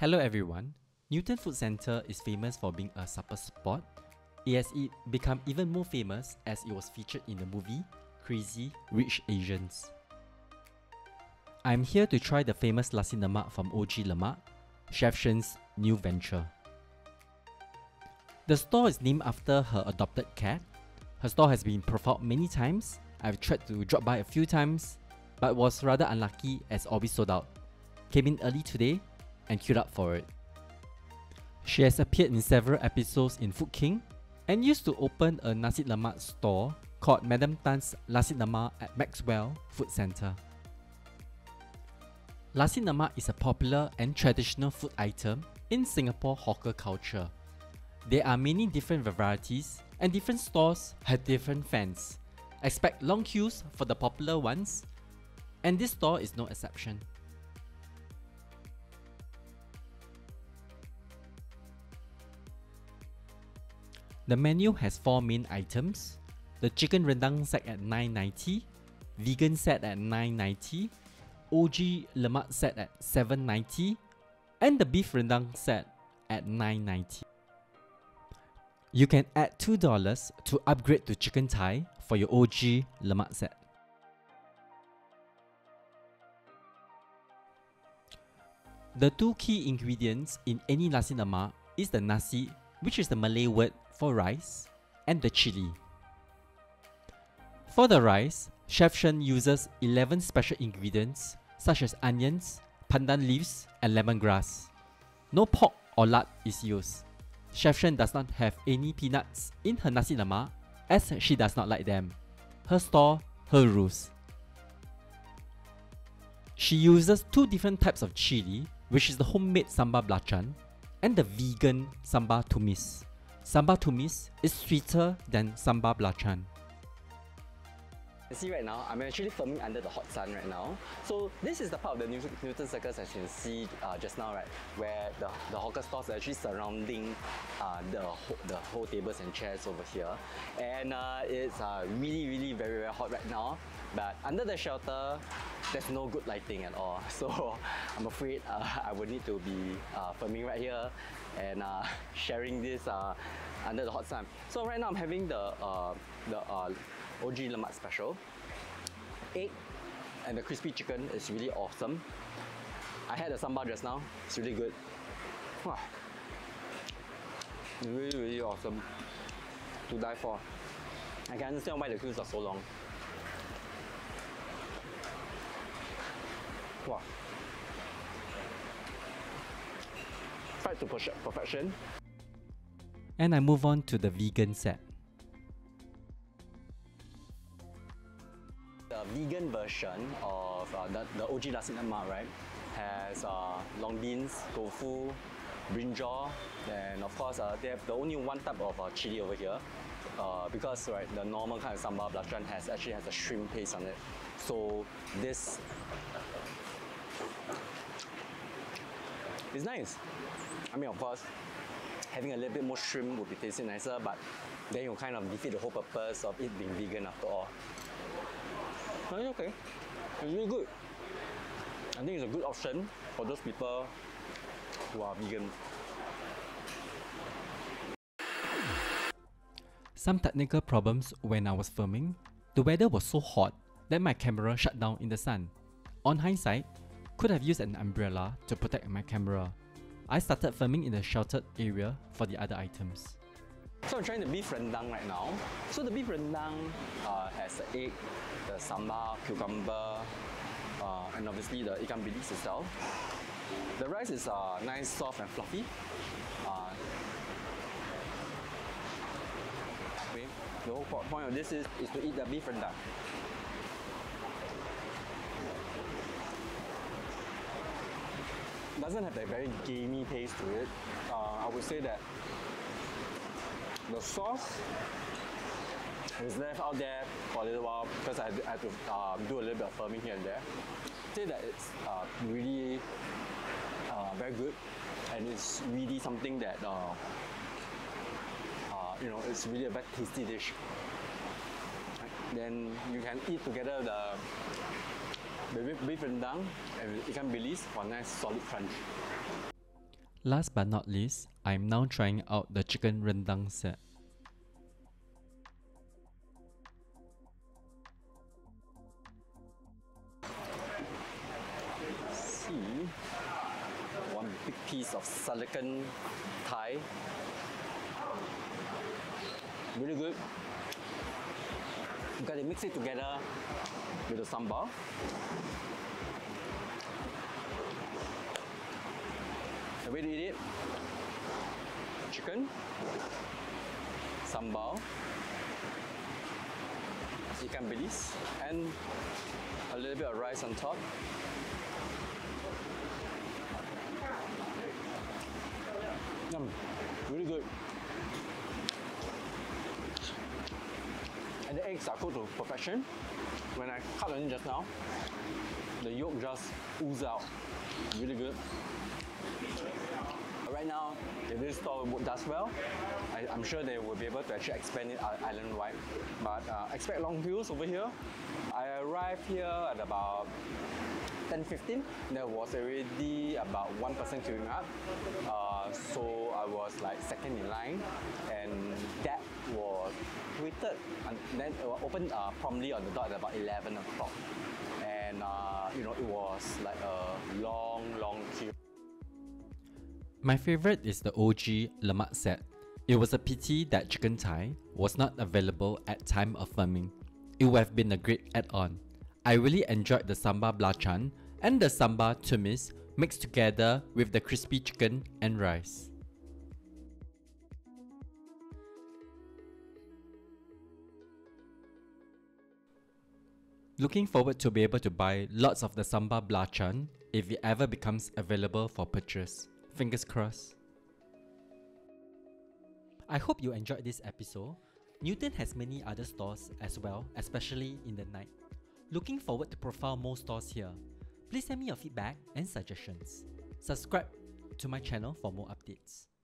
Hello everyone! Newton Food Centre is famous for being a supper spot. It has become even more famous as it was featured in the movie Crazy Rich Asians. I'm here to try the famous nasi lemak from OG Lemak, Chef Shen's new venture. The store is named after her adopted cat. Her store has been profiled many times. I've tried to drop by a few times, but was rather unlucky as always sold out. Came in early today and queued up for it. She has appeared in several episodes in Food King and used to open a nasi lemak store called Madame Tan's Lasit Lemak at Maxwell Food Centre. Nasi lemak is a popular and traditional food item in Singapore hawker culture. There are many different varieties and different stores have different fans. Expect long queues for the popular ones, and this store is no exception. The menu has 4 main items: the chicken rendang set at $9.90, vegan set at $9.90, OG lemak set at $7.90, and the beef rendang set at $9.90. You can add $2 to upgrade to chicken Thai for your OG lemak set. The 2 key ingredients in any nasi lemak is the nasi, which is the Malay word for rice, and the chili. For the rice, Chef Shen uses 11 special ingredients such as onions, pandan leaves, and lemongrass. No pork or lard is used. Chef Shen does not have any peanuts in her nasi lemak as she does not like them. Her store, her rules. She uses 2 different types of chili, which is the homemade sambal belacan and the vegan sambal tumis. Sambal tumis is sweeter than sambal belacan. See right now, I'm actually filming under the hot sun right now. So this is the part of the Newton Circus, as you can see just now, right, where the hawker stores are actually surrounding the whole tables and chairs over here. And it's really very, very hot right now. But under the shelter, there's no good lighting at all. So I'm afraid I would need to be filming right here and sharing this under the hot sun. So right now I'm having the OG Lemak special. Egg and the crispy chicken is really awesome. I had a sambal just now, it's really good. Wow. Really awesome. To die for. I can understand why the queues are so long. Wow. Fried to perfection. And I move on to the vegan set. The vegan version of the OG nasi lemak, right, has long beans, tofu, brinjal, and of course they have the only one type of chili over here, because right, the normal kind of sambal belacan actually has a shrimp paste on it. So this is nice. I mean, of course, having a little bit more shrimp would be tasting nicer, but then you kind of defeat the whole purpose of it being vegan after all. It's okay. It's really good. I think it's a good option for those people who are vegan. Some technical problems when I was filming. The weather was so hot that my camera shut down in the sun. On hindsight, could have used an umbrella to protect my camera. I started filming in the sheltered area for the other items. So I'm trying the beef rendang right now. So the beef rendang has the egg, the sambal, cucumber, and obviously the ikan bilis itself. The rice is nice, soft and fluffy. The whole point of this is to eat the beef rendang. Doesn't have that very gamey taste to it. I would say that the sauce is left out there for a little while because I had to do a little bit of firming here and there. I'd say that it's really very good, and it's really something that you know, it's really a very tasty dish. Then you can eat together the beef rendang and ikan bilis for a nice solid crunch. Last but not least, I'm now trying out the chicken rendang set. See, one big piece of silicon Thai. Really good. You gotta mix it together with the sambal. The way to eat it, chicken, sambal, ikan bilis, and a little bit of rice on top. Yum, really good. And the eggs are cooked to perfection. When I cut it in just now, the yolk just oozes out. Really good. Right now, if this store does well, I'm sure they will be able to actually expand it island-wide. But expect long queues over here. I arrived here at about 10:15. There was already about 1% queuing up. So I was like second in line, and that was tweeted and then it was opened promptly on the dot at about 11 o'clock. And you know, it was like a long, long queue. My favorite is the OG Lemak set. It was a pity that chicken Thai was not available at time of filming. It would have been a great add-on. I really enjoyed the sambal belacan and the sambal tumis mixed together with the crispy chicken and rice. Looking forward to be able to buy lots of the sambal belacan if it ever becomes available for purchase. Fingers crossed. I hope you enjoyed this episode. Newton has many other stores as well, especially in the night. Looking forward to profile more stores here. Please send me your feedback and suggestions. Subscribe to my channel for more updates.